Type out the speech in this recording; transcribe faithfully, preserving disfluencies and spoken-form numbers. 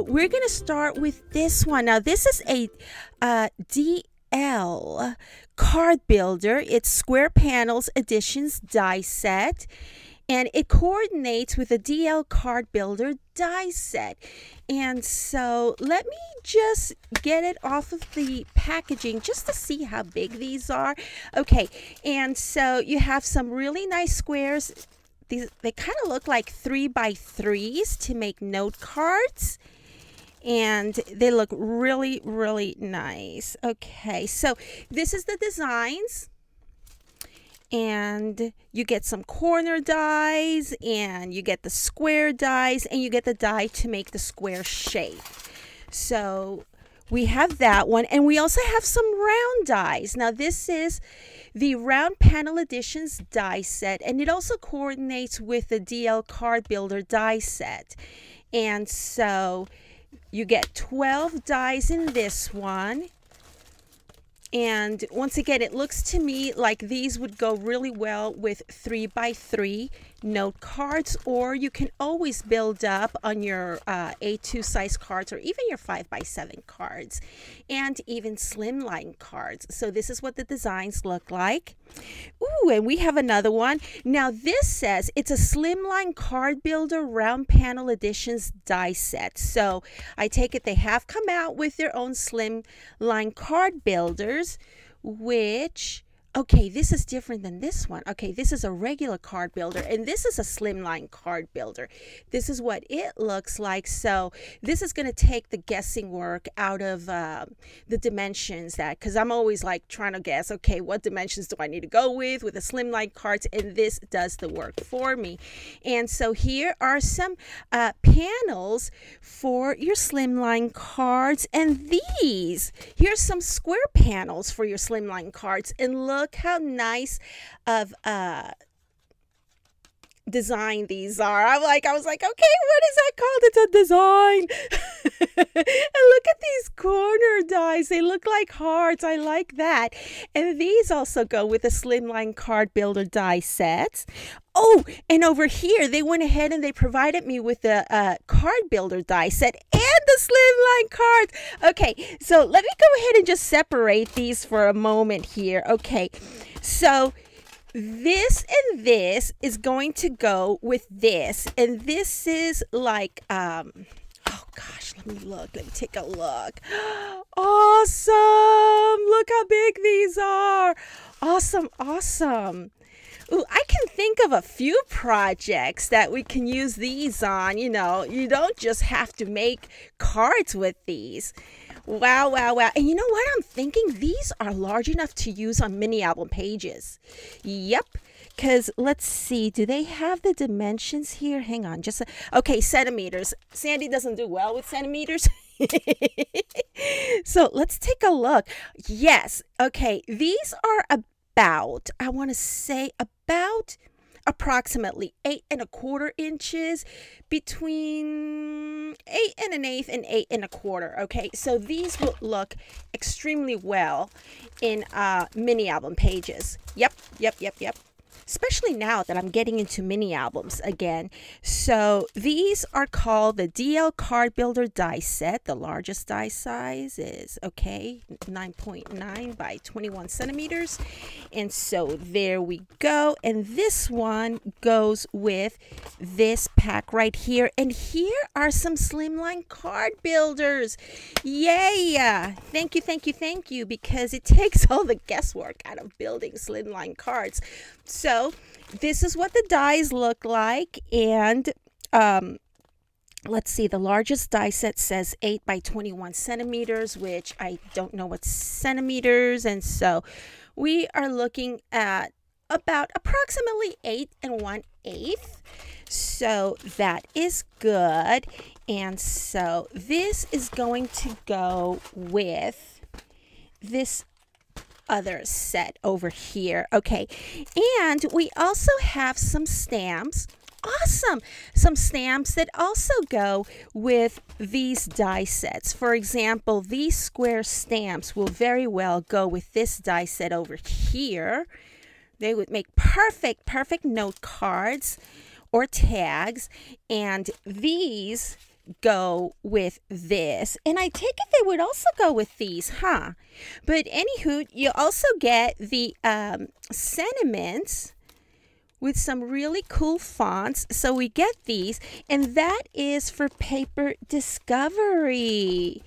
So we're going to start with this one. Now, this is a uh, D L Card Builder. It's Square Panels, Additions, Die Set. And it coordinates with a D L Card Builder die set. And so let me just get it off of the packaging just to see how big these are. Okay, and so you have some really nice squares. These, they kind of look like three by threes to make note cards. And they look really, really nice. Okay, so this is the designs. And you get some corner dies, and you get the square dies, and you get the die to make the square shape. So we have that one, and we also have some round dies. Now this is the Round Panel Additions die set, and it also coordinates with the D L Card Builder die set. And so you get twelve dies in this one. And once again, it looks to me like these would go really well with three by three note cards, or you can always build up on your uh, A two size cards, or even your five by seven cards, and even slimline cards. So this is what the designs look like. Ooh, and we have another one. Now this says it's a Slimline Card Builder Round Panel Additions die set. So I take it they have come out with their own Slimline Card Builders, which, okay, this is different than this one. Okay, this is a regular card builder, and this is a Slimline Card Builder. This is what it looks like. So this is going to take the guessing work out of uh, the dimensions, that because I'm always like trying to guess, okay, what dimensions do I need to go with with the Slimline cards, and this does the work for me. And so here are some uh, panels for your Slimline cards, and these, here's some square panels for your Slimline cards, and look Look how nice of uh, design these are. I'm like, I was like, okay, what is that called? It's a design. And look at these corner dies. They look like hearts. I like that. And these also go with the Slimline Card Builder die sets. Oh, and over here, they went ahead and they provided me with the uh, Card Builder die set and the Slimline cards. Okay, so let me go ahead and just separate these for a moment here. Okay, so this and this is going to go with this. And this is like, um, oh gosh, let me look. Let me take a look. Awesome. Look how big these are. Awesome, awesome. Ooh, I can think of a few projects that we can use these on. You know, you don't just have to make cards with these. Wow, wow, wow. And you know what? I'm thinking these are large enough to use on mini album pages. Yep. Because let's see, do they have the dimensions here? Hang on. Just a, okay, centimeters. Sandy doesn't do well with centimeters. So let's take a look. Yes. Okay, these are about, about, I want to say about approximately eight and a quarter inches, between eight and an eighth and eight and a quarter. Okay, so these will look extremely well in uh, mini album pages. Yep, yep, yep, yep. Especially now that I'm getting into mini albums again. So these are called the D L Card Builder die set. The largest die size is, okay, nine point nine by twenty-one centimeters. And so there we go. And this one goes with this pack right here. And here are some Slimline Card Builders. Yay! Thank you, thank you, thank you, because it takes all the guesswork out of building Slimline cards. So this is what the dies look like, and um, let's see, the largest die set says eight by twenty-one centimeters, which I don't know what centimeters, and so we are looking at about approximately eight and one eighth. So that is good, and so this is going to go with this other set over here. Okay, and we also have some stamps. Awesome! Some stamps that also go with these die sets. For example, these square stamps will very well go with this die set over here. They would make perfect, perfect note cards or tags, and these go with this. And I take it they would also go with these, huh? But anywho, you also get the um, sentiments with some really cool fonts. So we get these, and that is for Paper Discovery.